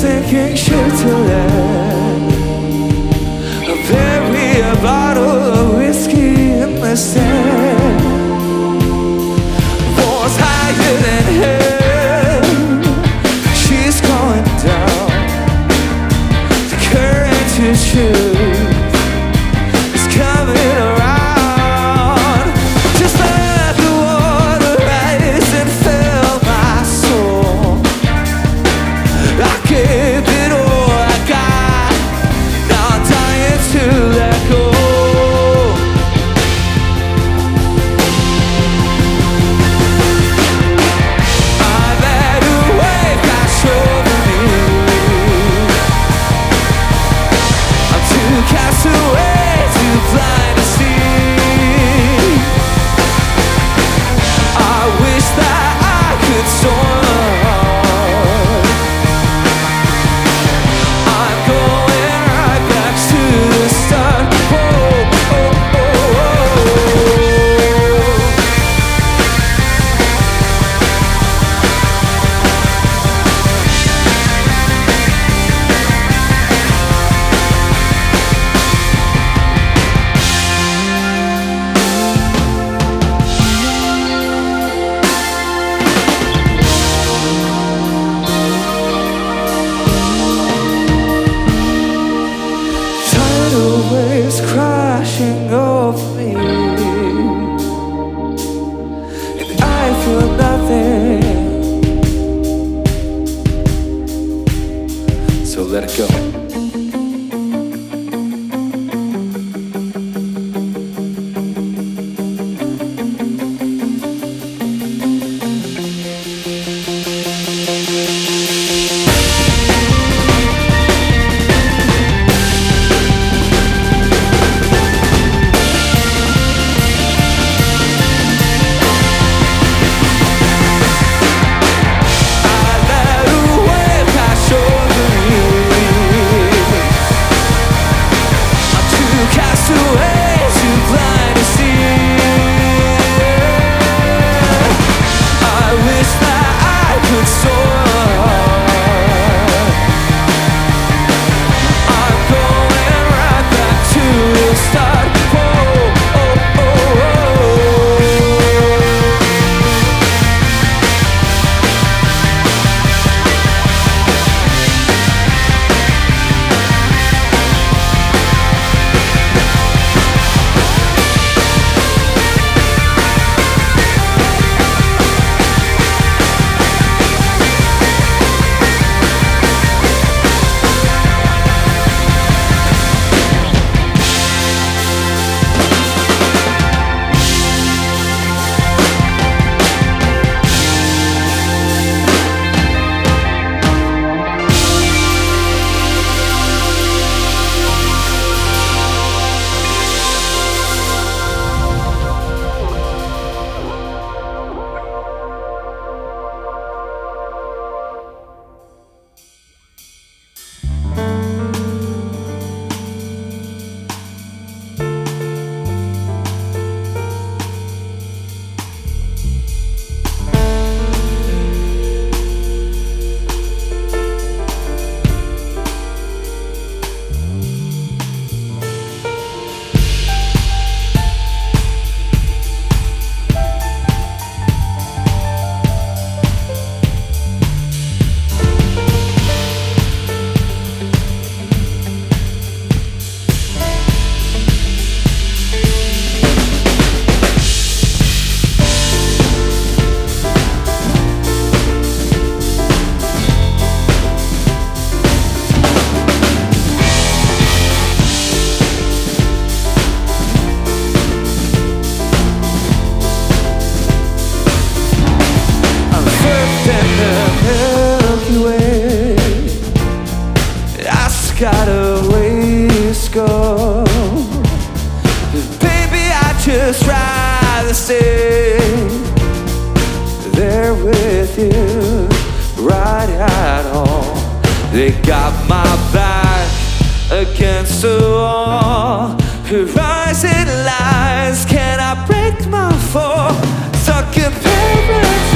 sinking ship to land. Bury a bottle of whiskey in the sand. Falls higher than hell. She's going down. The courage to choose is coming around. Just let the water rise and fill my soul. I gave it all I got. Now I'm dying to let go. I let a wave crash over me. I'm too cast away, too blind to see. I wish that I could storm along. I'm going right back to the start. Oh, oh, oh, oh. Tidal waves crashing over me, and I feel nothing. So let it go. I let a wave crash over me. I'm too cast away, too blind to see. I wish that I could soar. I'm going right back to the start. Oh, oh, oh, oh. I'm perfect in the Milky Way. I just gotta waste go. Baby, I just rather stay there with you, right at home. They got my back against the wall. Horizon lines, can I break my fall? Stuck in paradise.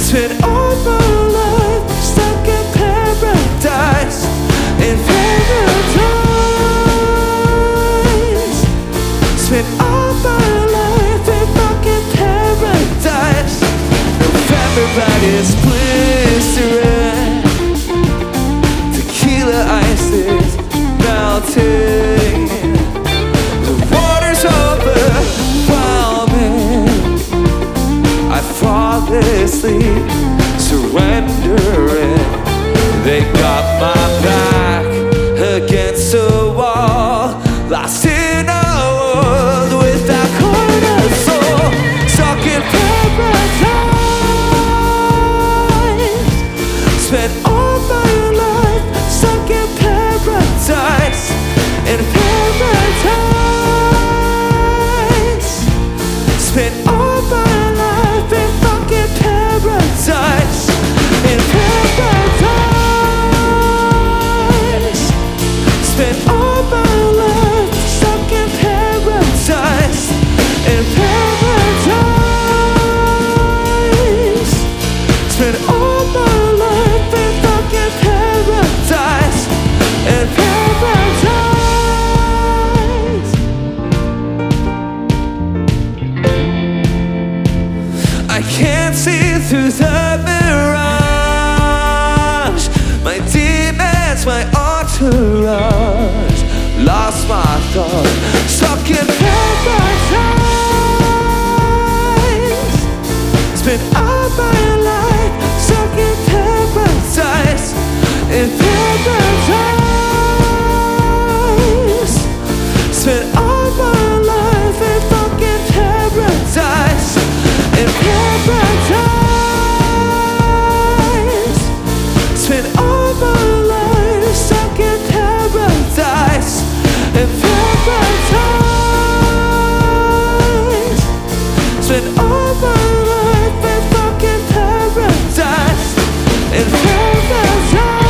Spin over. spent all my life in fucking paradise. Everybody's blistering, tequila ice is melting, the water's overwhelming. I flawlessly surrender it. They got my back against the wall, lost in a world without corner soul. Stuck in paradise, spent all my life stuck in paradise. In paradise, spent all my life in fucking paradise. In paradise, spent all my life stuck in paradise. In paradise, spent all my life in fucking paradise. In paradise, I can't see through the mirage, my demons, my entourage, lost my thought. Stuck in paradise, spent all my life stuck in paradise. In paradise, spent all my life in fucking paradise. In paradise, spent all my life stuck in paradise. In paradise, spent all my life in fucking paradise. In paradise.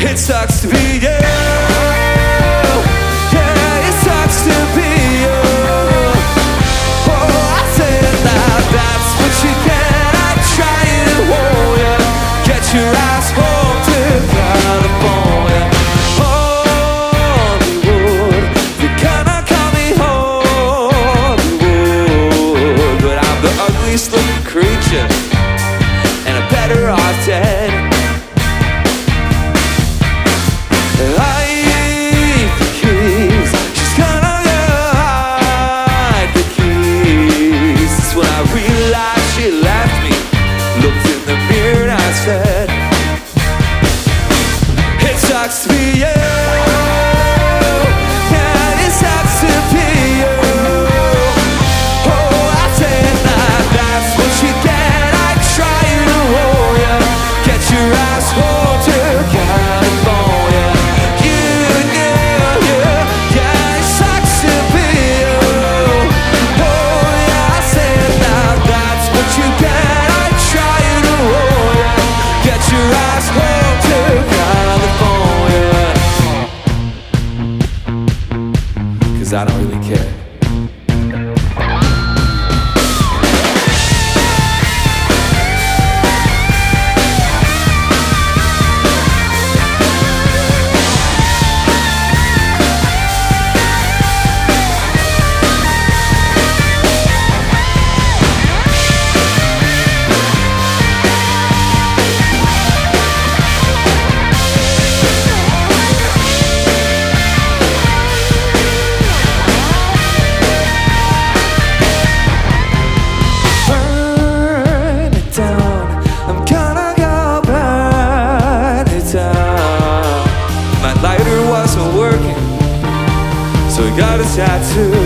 It sucks to be you. least living creature, and I'm better off dead. Hide the keys, she's gonna hide the keys. That's when I realized she left me. Looked in the mirror and I said, it sucks to be you. I don't really care. So I got a tattoo.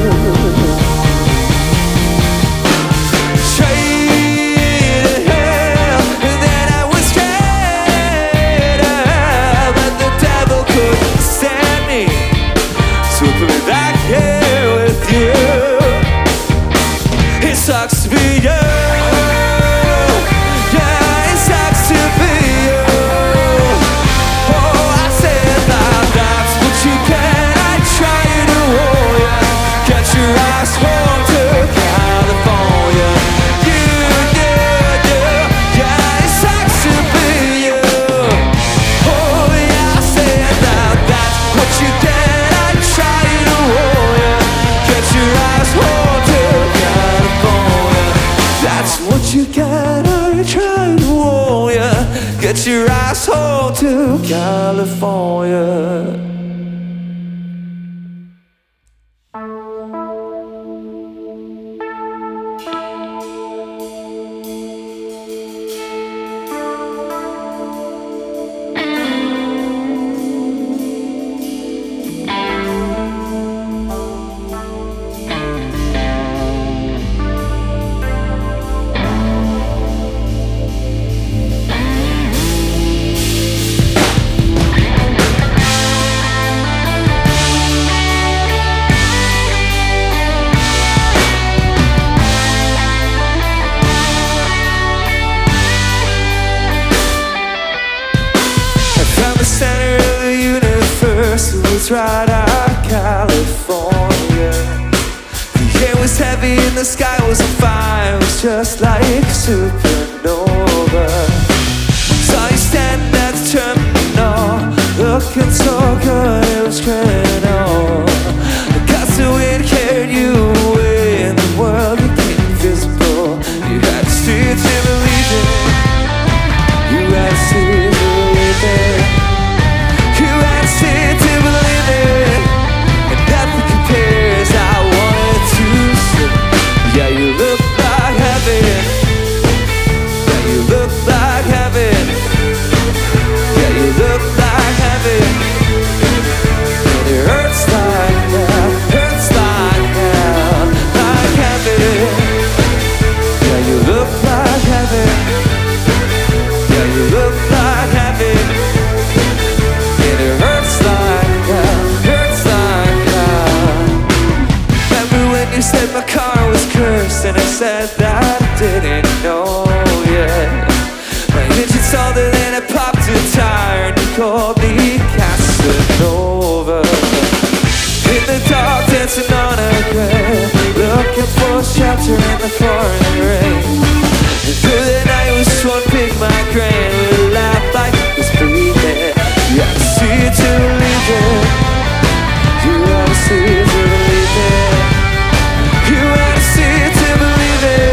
Straight to hell, and then I was straight up, but the devil couldn't stand me, so put me back here with you. It sucks to be you. You gotta try to warn ya. Get your asshole to California. It's right out of California. The air was heavy and the sky was on fire. It was just like supernova. Saw you standing at the terminal, looking so good, it was criminal. The guts of wind carried you away, and the world became invisible. You had to see it to believe it. You had to see it to believe it. You had to see it to believe it. And I said that I didn't know yet. My engine stalled and then I popped a tire, and you called me Casanova. In the dark dancing on a grave, looking for shelter in the pouring rain. And through the night it was just one big migraine. We laughed like it was breathing. You had to see it to believe it. You had to see it to believe it. You had to see it to believe it.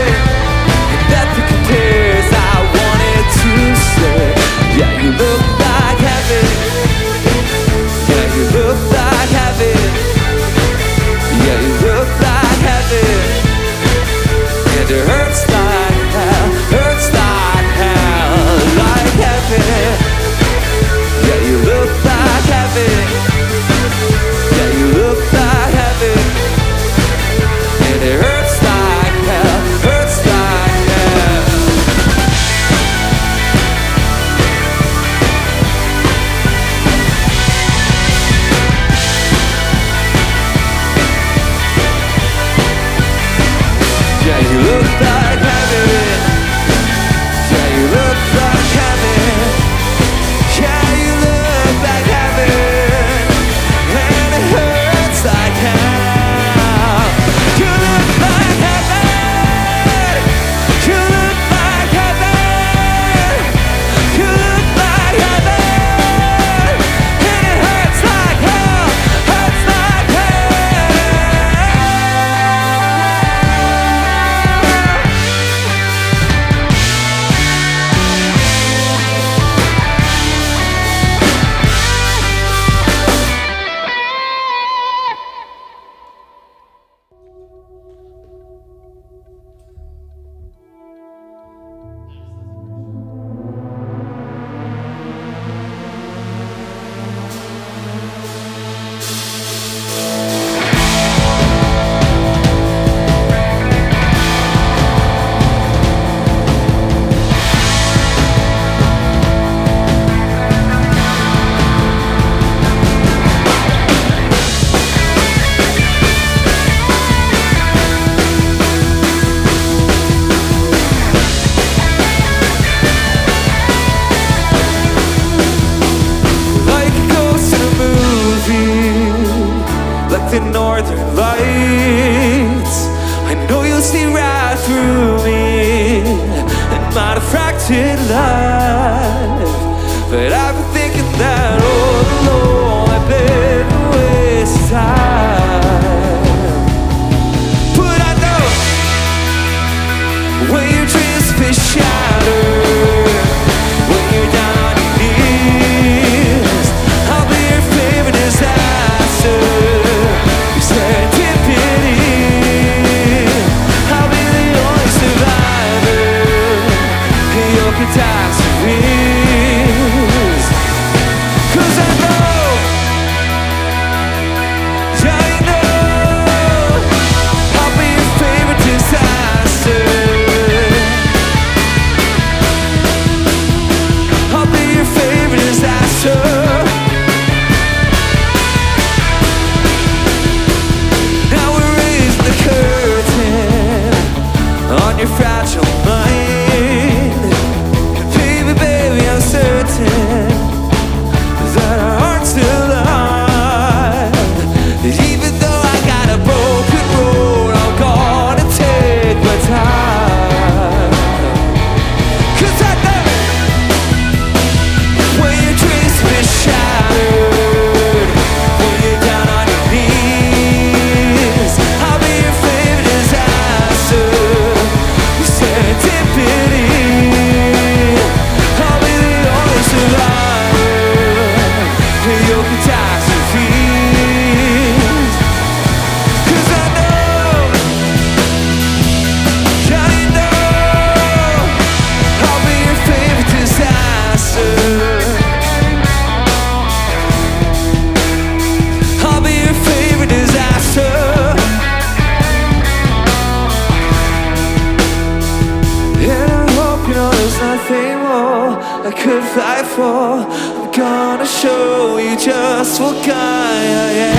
I'm gonna show you just what guy I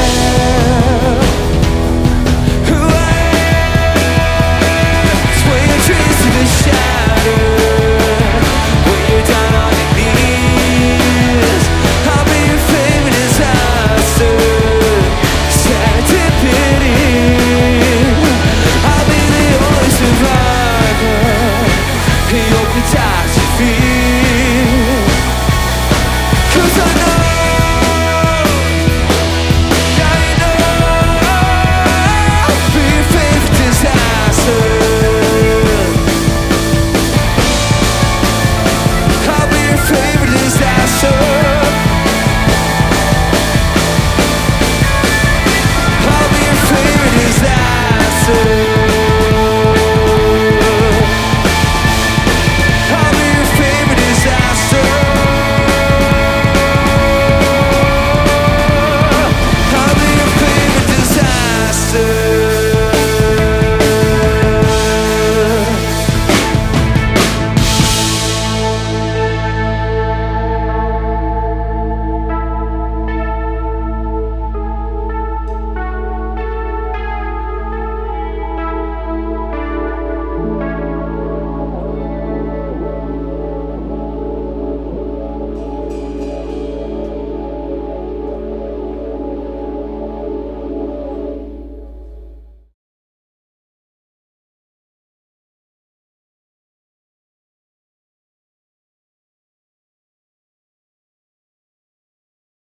am.